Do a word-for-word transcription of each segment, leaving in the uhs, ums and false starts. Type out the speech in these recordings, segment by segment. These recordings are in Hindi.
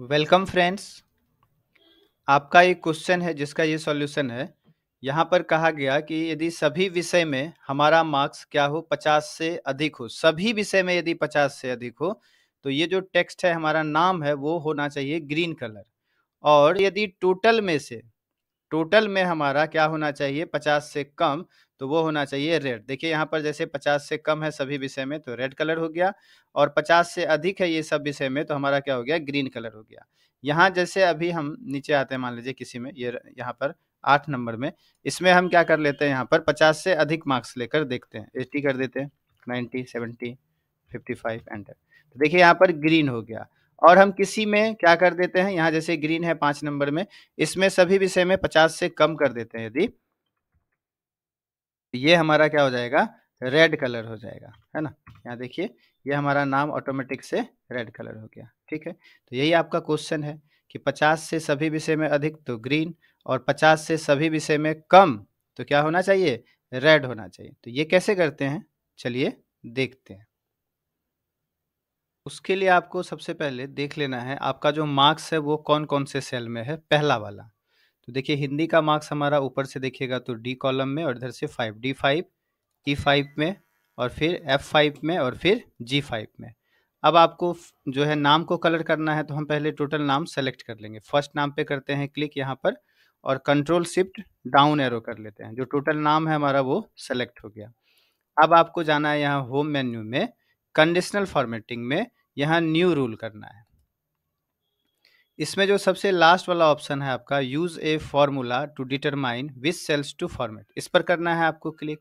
वेलकम फ्रेंड्स, आपका ये क्वेश्चन है जिसका ये सॉल्यूशन है। यहाँ पर कहा गया कि यदि सभी विषय में हमारा मार्क्स क्या हो पचास से अधिक हो, सभी विषय में यदि पचास से अधिक हो तो ये जो टेक्स्ट है हमारा नाम है वो होना चाहिए ग्रीन कलर। और यदि टोटल में से टोटल में हमारा क्या होना चाहिए पचास से कम तो वो होना चाहिए रेड। देखिए यहाँ पर जैसे पचास से कम है सभी विषय में तो रेड कलर हो गया, और पचास से अधिक है ये सब विषय में तो हमारा क्या हो गया ग्रीन कलर हो गया। यहाँ जैसे अभी हम नीचे आते हैं, मान लीजिए किसी में ये यहाँ पर आठ नंबर में, इसमें हम क्या कर लेते हैं यहाँ पर पचास से अधिक मार्क्स लेकर देखते हैं, एट्टी कर देते हैं, ninety, seventy, fifty five enter. तो देखिए यहाँ पर ग्रीन हो गया। और हम किसी में क्या कर देते हैं, यहाँ जैसे ग्रीन है पाँच नंबर में, इसमें सभी विषय में पचास से कम कर देते हैं यदि, ये हमारा क्या हो जाएगा रेड कलर हो जाएगा, है ना। यहाँ देखिए ये हमारा नाम ऑटोमेटिक से रेड कलर हो गया। ठीक है, तो यही आपका क्वेश्चन है कि पचास से सभी विषय में अधिक तो ग्रीन, और पचास से सभी विषय में कम तो क्या होना चाहिए रेड होना चाहिए। तो ये कैसे करते हैं चलिए देखते हैं। उसके लिए आपको सबसे पहले देख लेना है आपका जो मार्क्स है वो कौन कौन से सेल में है। पहला वाला तो देखिए हिंदी का मार्क्स हमारा ऊपर से देखिएगा तो डी कॉलम में, और इधर से five D five E five में, और फिर एफ फाइव में, और फिर जी फाइव में। अब आपको जो है नाम को कलर करना है तो हम पहले टोटल नाम सेलेक्ट कर लेंगे। फर्स्ट नाम पे करते हैं क्लिक यहाँ पर, और कंट्रोल शिफ्ट डाउन एरो कर लेते हैं। जो टोटल नाम है हमारा वो सेलेक्ट हो गया। अब आपको जाना है यहाँ होम मेन्यू में, कंडीशनल फॉर्मेटिंग में यहाँ न्यू रूल करना है। इसमें जो सबसे लास्ट वाला ऑप्शन है आपका use a formula to determine which cells to format, इस पर करना है आपको क्लिक।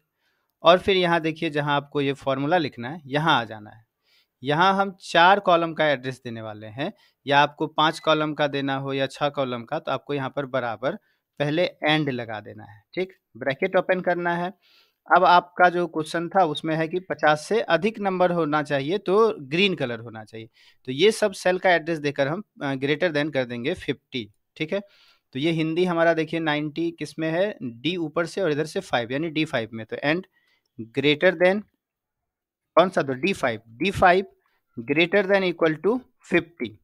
और फिर यहाँ देखिए जहाँ आपको ये फॉर्मूला लिखना है यहाँ आ जाना है। यहाँ हम चार कॉलम का एड्रेस देने वाले हैं, या आपको पाँच कॉलम का देना हो या छः कॉलम का, तो आपको यहाँ पर बराबर पहले एंड लगा देना है। ठीक, ब्रैकेट ओपन करना है। अब आपका जो क्वेश्चन था उसमें है कि पचास से अधिक नंबर होना चाहिए तो ग्रीन कलर होना चाहिए, तो ये सब सेल का एड्रेस देकर हम ग्रेटर देन कर देंगे फिफ्टी। ठीक है, तो ये हिंदी हमारा देखिए नाइन्टी किस में है, डी ऊपर से और इधर से फाइव यानी डी फाइव में, तो एंड ग्रेटर देन कौन सा, तो D five D five greater than equal to fifty.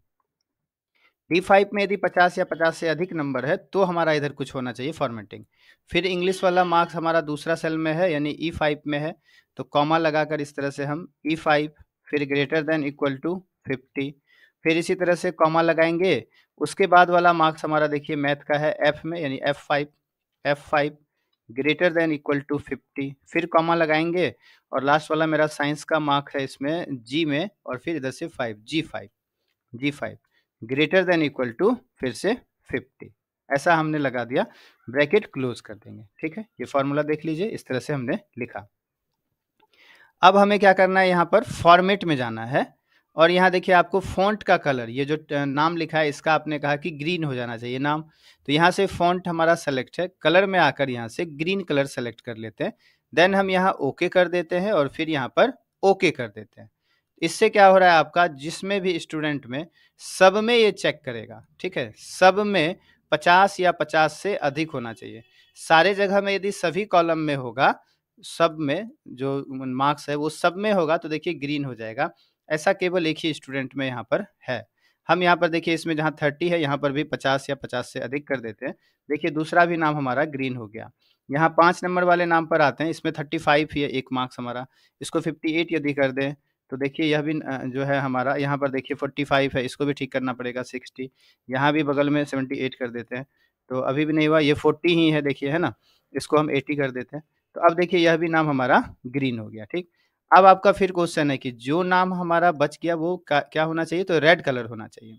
D five में यदि पचास या पचास से अधिक नंबर है तो हमारा इधर कुछ होना चाहिए फॉर्मेटिंग। फिर इंग्लिश वाला मार्क्स हमारा दूसरा सेल में है यानी ई फाइव में है, तो कॉमा लगाकर इस तरह से हम ई फाइव फिर greater than equal to fifty, फिर इसी तरह से कॉमा लगाएंगे। उसके बाद वाला मार्क्स हमारा देखिए मैथ का है एफ में यानी F five F five greater than equal to fifty, फिर कॉमा लगाएंगे। और लास्ट वाला मेरा साइंस का मार्क्स है इसमें जी में, और फिर इधर से five G five G five greater than equal to फिर से फिफ्टी, ऐसा हमने लगा दिया। ब्रैकेट क्लोज कर देंगे। ठीक है, ये फॉर्मूला देख लीजिए इस तरह से हमने लिखा। अब हमें क्या करना है यहाँ पर फॉर्मेट में जाना है, और यहाँ देखिए आपको फॉन्ट का कलर, ये जो नाम लिखा है इसका आपने कहा कि ग्रीन हो जाना चाहिए नाम, तो यहाँ से फॉन्ट हमारा सेलेक्ट है, कलर में आकर यहाँ से ग्रीन कलर सेलेक्ट कर लेते हैं। देन हम यहाँ ओके कर देते हैं और फिर यहाँ पर ओके कर देते हैं। इससे क्या हो रहा है आपका जिसमें भी स्टूडेंट में सब में ये चेक करेगा। ठीक है, सब में पचास या पचास से अधिक होना चाहिए। सारे जगह में यदि सभी कॉलम में होगा, सब में जो मार्क्स है वो सब में होगा तो देखिए ग्रीन हो जाएगा। ऐसा केवल एक ही स्टूडेंट में यहाँ पर है। हम यहाँ पर देखिए इसमें जहाँ तीस है यहाँ पर भी पचास या पचास से अधिक कर देते हैं। देखिए दूसरा भी नाम हमारा ग्रीन हो गया। यहाँ पाँच नंबर वाले नाम पर आते हैं, इसमें पैंतीस ही है एक मार्क्स हमारा, इसको अट्ठावन यदि कर दें तो देखिए यह भी जो है हमारा यहाँ पर देखिए पैंतालीस है, इसको भी ठीक करना पड़ेगा साठ, यहाँ भी बगल में अठहत्तर कर देते हैं तो अभी भी नहीं हुआ, ये चालीस ही है देखिए, है ना। इसको हम अस्सी कर देते हैं तो अब देखिए यह भी नाम हमारा ग्रीन हो गया। ठीक, अब आपका फिर क्वेश्चन है कि जो नाम हमारा बच गया वो क्या होना चाहिए, तो रेड कलर होना चाहिए।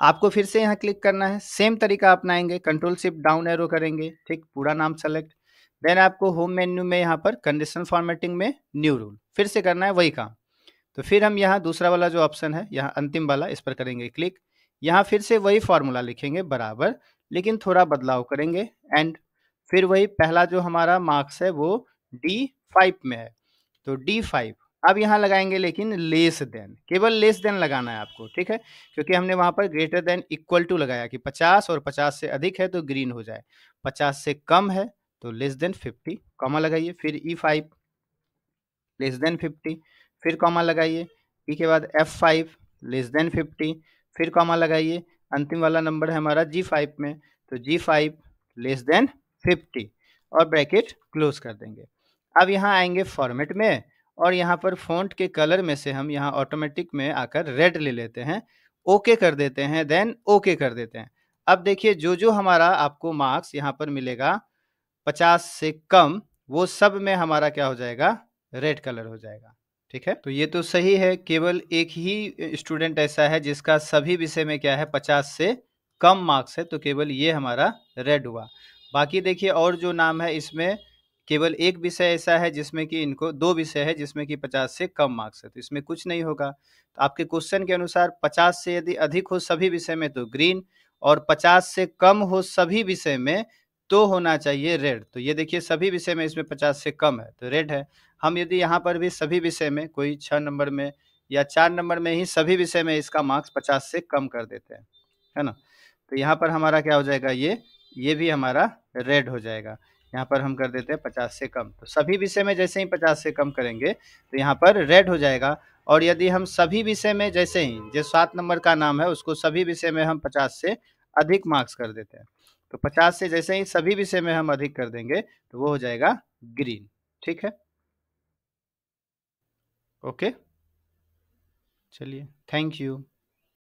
आपको फिर से यहाँ क्लिक करना है, सेम तरीका अपनाएंगे, कंट्रोल शिफ्ट डाउन एरो करेंगे। ठीक, पूरा नाम सेलेक्ट, देन आपको होम मेन्यू में यहाँ पर कंडीशनल फॉर्मेटिंग में न्यू रूल फिर से करना है वही काम। तो फिर हम यहाँ दूसरा वाला जो ऑप्शन है यहाँ अंतिम वाला, इस पर करेंगे क्लिक। यहाँ फिर से वही फार्मूला लिखेंगे बराबर, लेकिन थोड़ा बदलाव करेंगे एंड फिर वही पहला जो हमारा मार्क्स है वो डी फाइव में है तो डी फाइव। अब यहाँ लगाएंगे लेकिन लेस देन, केवल लेस देन लगाना है आपको। ठीक है, क्योंकि हमने वहाँ पर ग्रेटर देन इक्वल टू लगाया कि पचास और पचास से अधिक है तो ग्रीन हो जाए, पचास से कम है तो लेस देन फिफ्टी, कॉमा लगाइए, फिर E five less than fifty, फिर कॉमा लगाइए, ई के बाद F five less than fifty, फिर कॉमा लगाइए। अंतिम वाला नंबर है हमारा जी फाइव में, तो G five less than fifty और ब्रैकेट क्लोज कर देंगे। अब यहाँ आएंगे फॉर्मेट में और यहाँ पर फॉन्ट के कलर में से हम यहाँ ऑटोमेटिक में आकर रेड ले लेते हैं, ओके कर देते हैं, देन ओके कर देते हैं। अब देखिए जो जो हमारा आपको मार्क्स यहाँ पर मिलेगा पचास से कम, वो सब में हमारा क्या हो जाएगा, रेड कलर हो जाएगा। ठीक है, तो ये तो सही है, केवल एक ही स्टूडेंट ऐसा है जिसका सभी विषय में क्या है पचास से कम मार्क्स है, तो केवल ये हमारा रेड हुआ। बाकी देखिए और जो नाम है इसमें केवल एक विषय ऐसा है जिसमें कि इनको दो विषय है जिसमें कि पचास से कम मार्क्स है, तो इसमें कुछ नहीं होगा। तो आपके क्वेश्चन के अनुसार पचास से यदि अधिक हो सभी विषय में तो ग्रीन, और पचास से कम हो सभी विषय में तो होना चाहिए रेड। तो ये देखिए सभी विषय में इसमें पचास से कम है तो रेड है। हम यदि यहाँ पर भी सभी विषय में कोई छः नंबर में या चार नंबर में ही सभी विषय में इसका मार्क्स पचास से कम कर देते हैं, है ना, तो यहाँ पर हमारा क्या हो जाएगा, ये ये भी हमारा रेड हो जाएगा। यहाँ पर हम कर देते हैं पचास से कम, तो सभी विषय में जैसे ही पचास से कम करेंगे तो यहाँ पर रेड हो जाएगा। और यदि हम सभी विषय में जैसे ही जो सात नंबर का नाम है उसको सभी विषय में हम पचास से अधिक मार्क्स कर देते हैं, तो पचास से जैसे ही सभी विषय में हम अधिक कर देंगे तो वो हो जाएगा ग्रीन। ठीक है, ओके, चलिए, थैंक यू।